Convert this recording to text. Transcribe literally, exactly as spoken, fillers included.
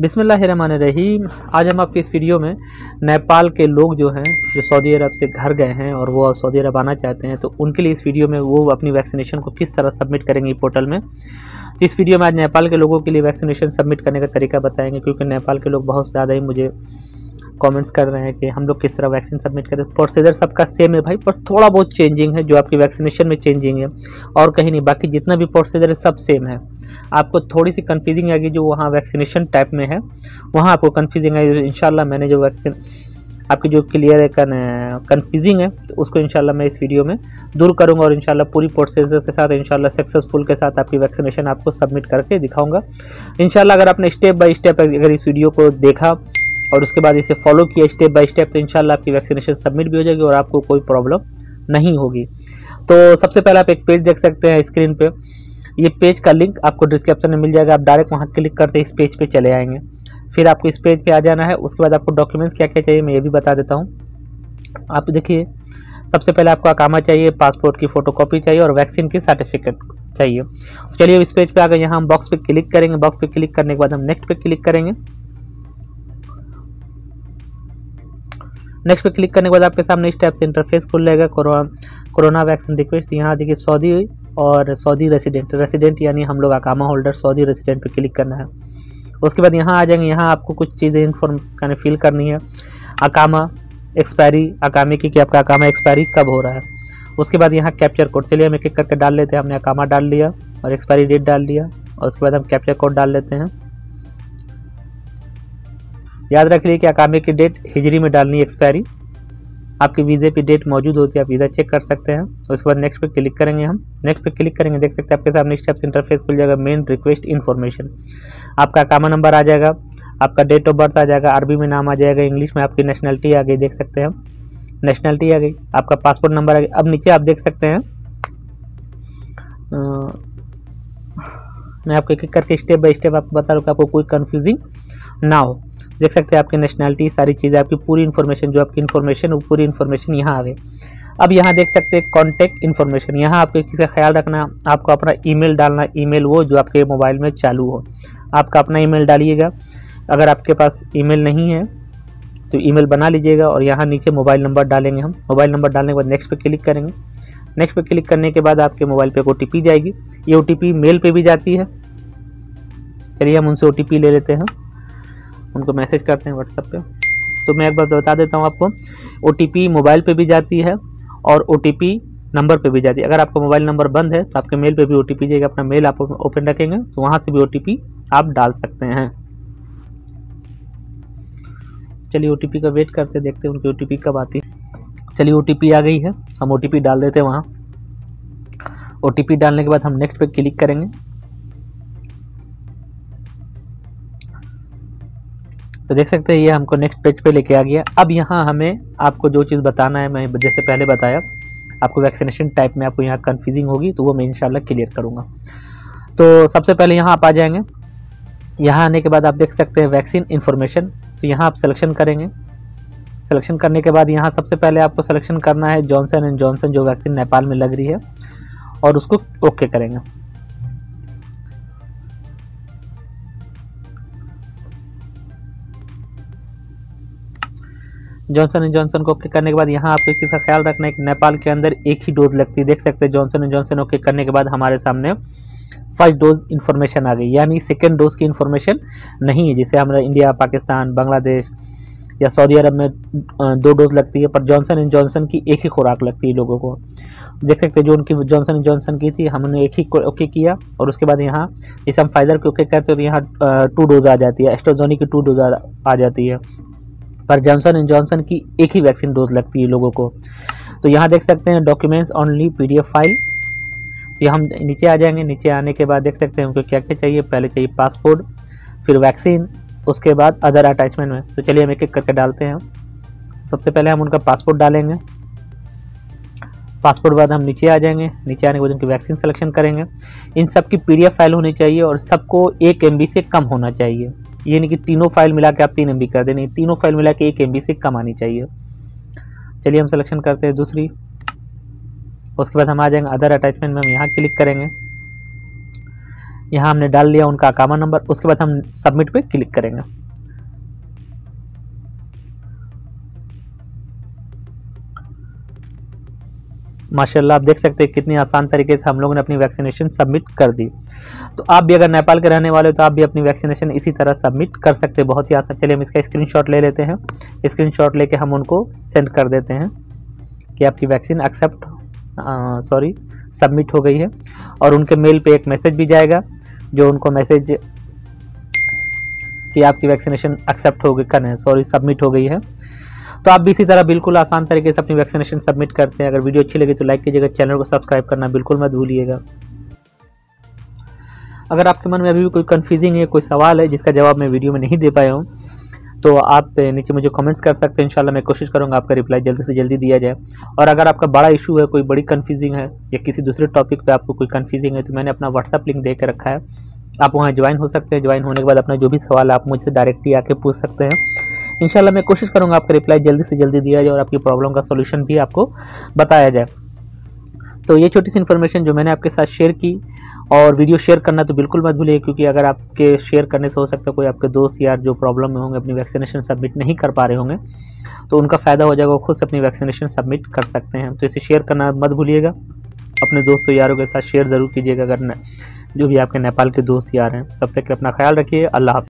बिस्मिल्लाहिर्रहमानिर्रहीम। आज हम आपके इस वीडियो में नेपाल के लोग जो हैं जो सऊदी अरब से घर गए हैं और वो सऊदी अरब आना चाहते हैं, तो उनके लिए इस वीडियो में वो अपनी वैक्सीनेशन को किस तरह सबमिट करेंगे पोर्टल में। तो इस वीडियो में आज नेपाल के लोगों के लिए वैक्सीनेशन सबमिट करने का तरीका बताएंगे, क्योंकि नेपाल के लोग बहुत ज़्यादा ही मुझे कमेंट्स कर रहे हैं कि हम लोग किस तरह वैक्सीन सबमिट करें। प्रोसीजर सबका सेम है भाई, बस थोड़ा बहुत चेंजिंग है, जो आपकी वैक्सीनेशन में चेंजिंग है और कहीं नहीं। बाकी जितना भी प्रोसीजर है सब सेम है। आपको थोड़ी सी कन्फ्यूजिंग आएगी जो वहाँ वैक्सीनेशन टाइप में है, वहाँ आपको कन्फ्यूजिंग आएगी। इंशाल्लाह मैंने जो वैक्सीन आपकी जो क्लियर है कन्फ्यूजिंग है तो उसको इंशाल्लाह मैं इस वीडियो में दूर करूँगा और इंशाल्लाह पूरी प्रोसेसर के साथ इंशाल्लाह सक्सेसफुल के साथ आपकी वैक्सीनेशन आपको सबमिट करके दिखाऊँगा इंशाल्लाह। अगर आपने स्टेप बाय स्टेप अगर इस वीडियो को देखा और उसके बाद इसे फॉलो किया स्टेप बाय स्टेप, तो इंशाल्लाह आपकी वैक्सीनेशन सबमिट भी हो जाएगी और आपको कोई प्रॉब्लम नहीं होगी। तो सबसे पहले आप एक पेज देख सकते हैं स्क्रीन पे, ये पेज का लिंक आपको डिस्क्रिप्शन में मिल जाएगा। आप डायरेक्ट वहाँ क्लिक करते इस पेज पे चले आएंगे। फिर आपको इस पेज पे आ जाना है। उसके बाद आपको डॉक्यूमेंट्स क्या क्या चाहिए मैं ये भी बता देता हूँ। आप देखिए, सबसे पहले आपको अकामा चाहिए, पासपोर्ट की फ़ोटोकॉपी चाहिए और वैक्सीन की सर्टिफिकेट चाहिए। चलिए इस पेज पर आ गए, यहाँ हम बॉक्स पर क्लिक करेंगे। बॉक्स पर क्लिक करने के बाद हम नेक्स्ट पर क्लिक करेंगे। नेक्स्ट पे क्लिक करने के बाद आपके सामने इस टाइप से इंटरफेस खुल जाएगा, कोरोना वैक्सीन रिक्वेस्ट। यहाँ देखिए सऊदी और सऊदी रेसिडेंट, रेसिडेंट यानी हम लोग अकामा होल्डर, सऊदी रेसिडेंट पे क्लिक करना है। उसके बाद यहाँ आ जाएंगे, यहाँ आपको कुछ चीज़ें इन्फॉर्म यानी फिल करनी है। अकामा एक्सपायरी, अकामे की कि आपका अकामा एक्सपायरी कब हो रहा है। उसके बाद यहाँ कैप्चर कोड, चलिए हम एक एक करके डाल लेते हैं। हमने अकामा डाल लिया और एक्सपायरी डेट डाल लिया और उसके बाद हम कैप्चर कोड डाल लेते हैं। याद रख लीजिए कि अकामे की डेट हिजरी में डालनी है एक्सपायरी। आपके वीज़े पे डेट मौजूद होती है, आप वीज़ा चेक कर सकते हैं। उसके बाद नेक्स्ट पे क्लिक करेंगे। हम नेक्स्ट पे क्लिक करेंगे, देख सकते हैं आपके सामने स्टेप्स इंटरफेस खुल जाएगा। मेन रिक्वेस्ट इन्फॉर्मेशन, आपका अकामा नंबर आ जाएगा, आपका डेट ऑफ बर्थ आ जाएगा, अरबी में नाम आ जाएगा, इंग्लिश में आपकी नेशनलिटी आ गई, देख सकते हैं हम नेशनलिटी आ गई, आपका पासपोर्ट नंबर आ गया। अब नीचे आप देख सकते हैं, मैं आपको एक एक करके स्टेप बाई स्टेप आपको बता दूँगा, आपको कोई कन्फ्यूजिंग ना हो। देख सकते हैं आपकी नेशनलिटी, सारी चीज़ें, आपकी पूरी इन्फॉर्मेशन, जो आपकी इन्फॉर्मेशन वो पूरी इन्फॉर्मेशन यहाँ आ गई। अब यहाँ देख सकते हैं कॉन्टैक्ट इन्फॉर्मेशन, यहाँ आपको एक चीज़ का ख्याल रखना, आपको अपना ईमेल डालना, ईमेल वो जो आपके मोबाइल में चालू हो, आपका अपना ईमेल डालिएगा। अगर आपके पास ईमेल नहीं है तो ईमेल बना लीजिएगा और यहाँ नीचे मोबाइल नंबर डालेंगे। हम मोबाइल नंबर डालने के बाद नेक्स्ट पर क्लिक करेंगे। नेक्स्ट पर क्लिक करने के बाद आपके मोबाइल पर एक ओ टी पी जाएगी, ये ओ टी पी मेल पर भी जाती है। चलिए हम उनसे ओ टी पी ले लेते हैं, उनको मैसेज करते हैं व्हाट्सएप पे। तो मैं एक बार बता देता हूँ आपको, ओटीपी मोबाइल पे भी जाती है और ओटीपी नंबर पे भी जाती है। अगर आपका मोबाइल नंबर बंद है तो आपके मेल पे भी ओटीपी जाएगा। अपना मेल आप ओपन रखेंगे तो वहाँ से भी ओटीपी आप डाल सकते हैं। चलिए ओटीपी का वेट करते, देखते हैं उनकी ओटीपी कब आती है। चलिए ओटीपी आ गई है, हम ओटीपी डाल देते हैं वहाँ। ओटीपी डालने के बाद हम नेक्स्ट पे क्लिक करेंगे। तो देख सकते हैं ये हमको नेक्स्ट पेज पे लेके आ गया। अब यहाँ हमें आपको जो चीज़ बताना है, मैं जैसे पहले बताया आपको वैक्सीनेशन टाइप में आपको यहाँ कन्फ्यूजिंग होगी तो वो मैं इंशाल्लाह क्लियर करूँगा। तो सबसे पहले यहाँ आप आ जाएंगे। यहाँ आने के बाद आप देख सकते हैं वैक्सीन इन्फॉर्मेशन, तो यहाँ आप सलेक्शन करेंगे। सलेक्शन करने के बाद यहाँ सबसे पहले आपको सलेक्शन करना है जॉनसन एंड जॉनसन, जो वैक्सीन नेपाल में लग रही है, और उसको ओके करेंगे। जॉनसन एंड जॉनसन को ओके करने के बाद यहाँ आपको इस चीज़ का ख्याल रखना है कि नेपाल के अंदर एक ही डोज लगती है। देख सकते हैं जॉनसन एंड जॉनसन ओके करने के बाद हमारे सामने फर्स्ट डोज इन्फॉर्मेशन आ गई, यानी सेकेंड डोज की इन्फॉर्मेशन नहीं है। जैसे हमारा इंडिया, पाकिस्तान, बांग्लादेश या सऊदी अरब में दो डोज लगती है, पर जॉनसन एंड जॉनसन की एक ही खुराक लगती है लोगों को। देख सकते हैं जो उनकी जॉनसन एंड जॉनसन की थी, हमने एक ही ओके किया और उसके बाद यहाँ जैसे हम फाइजर के ओके करते हैं तो यहाँ टू डोज आ जाती है, एस्ट्राजेनेका की टू डोज आ जाती है, पर जॉनसन एंड जॉनसन की एक ही वैक्सीन डोज लगती है लोगों को। तो यहाँ देख सकते हैं डॉक्यूमेंट्स ओनली पीडीएफ फाइल, तो हम नीचे आ जाएंगे। नीचे आने के बाद देख सकते हैं हमको क्या क्या चाहिए। पहले चाहिए पासपोर्ट, फिर वैक्सीन, उसके बाद अदर अटैचमेंट में। तो चलिए हम एक एक करके डालते हैं। सबसे पहले हम उनका पासपोर्ट डालेंगे। पासपोर्ट के बाद हम नीचे आ जाएंगे। नीचे आने के बाद उनकी वैक्सीन सिलेक्शन करेंगे। इन सब की पीडीएफ फाइल होनी चाहिए और सबको एक एमबी से कम होना चाहिए, ये नहीं कि तीनों फाइल मिला के आप तीन एमबी कर दें, तीनों फाइल मिला के एक एमबी से कम आनी चाहिए। चलिए हम सिलेक्शन करते हैं दूसरी। उसके बाद हम आ जाएंगे अदर अटैचमेंट में, हम यहाँ क्लिक करेंगे। यहाँ हमने डाल लिया उनका अकामा नंबर। उसके बाद हम सबमिट पे क्लिक करेंगे। माशाल्लाह आप देख सकते हैं कितनी आसान तरीके से हम लोगों ने अपनी वैक्सीनेशन सबमिट कर दी। तो आप भी अगर नेपाल के रहने वाले हो तो आप भी अपनी वैक्सीनेशन इसी तरह सबमिट कर सकते हैं, बहुत ही आसान। चलिए हम इसका स्क्रीनशॉट ले लेते हैं। स्क्रीनशॉट लेके हम उनको सेंड कर देते हैं कि आपकी वैक्सीन एक्सेप्ट सॉरी सबमिट हो गई है, और उनके मेल पे एक मैसेज भी जाएगा जो उनको मैसेज कि आपकी वैक्सीनेशन एक्सेप्ट हो गई करना सॉरी सबमिट हो गई है। तो आप भी इसी तरह बिल्कुल आसान तरीके से अपनी वैक्सीनेशन सबमिट करते हैं। अगर वीडियो अच्छी लगी तो लाइक कीजिएगा, चैनल को सब्सक्राइब करना बिल्कुल मत भूलिएगा। अगर आपके मन में अभी भी कोई कन्फ्यूजिंग है, कोई सवाल है जिसका जवाब मैं वीडियो में नहीं दे पाया हूँ, तो आप नीचे मुझे कमेंट्स कर सकते हैं। इंशाल्लाह मैं कोशिश करूंगा आपका रिप्लाई जल्दी से जल्दी दिया जाए। और अगर आपका बड़ा इशू है, कोई बड़ी कन्फ्यूजिंग है या किसी दूसरे टॉपिक पे आपको कोई कन्फ्यूजिंग है, तो मैंने अपना व्हाट्सअप लिंक दे के रखा है, आप वहाँ ज्वाइन हो सकते हैं। ज्वाइन होने के बाद अपना जो भी सवाल आप मुझसे डायरेक्टली आके पूछ सकते हैं। इंशाल्लाह मैं कोशिश करूँगा आपका रिप्लाई जल्दी से जल्दी दिया जाए और आपकी प्रॉब्लम का सोल्यूशन भी आपको बताया जाए। तो ये छोटी सी इन्फॉर्मेशन जो मैंने आपके साथ शेयर की, और वीडियो शेयर करना तो बिल्कुल मत भूलिए, क्योंकि अगर आपके शेयर करने से हो सकता है कोई आपके दोस्त यार जो प्रॉब्लम में होंगे, अपनी वैक्सीनेशन सबमिट नहीं कर पा रहे होंगे, तो उनका फ़ायदा हो जाएगा, वो खुद से अपनी वैक्सीनेशन सबमिट कर सकते हैं। तो इसे शेयर करना मत भूलिएगा, अपने दोस्तों यारों के साथ शेयर ज़रूर कीजिएगा, अगर जो भी आपके नेपाल के दोस्त यार हैं। तब तक अपना ख्याल रखिए। अल्लाह हाफ़िज़।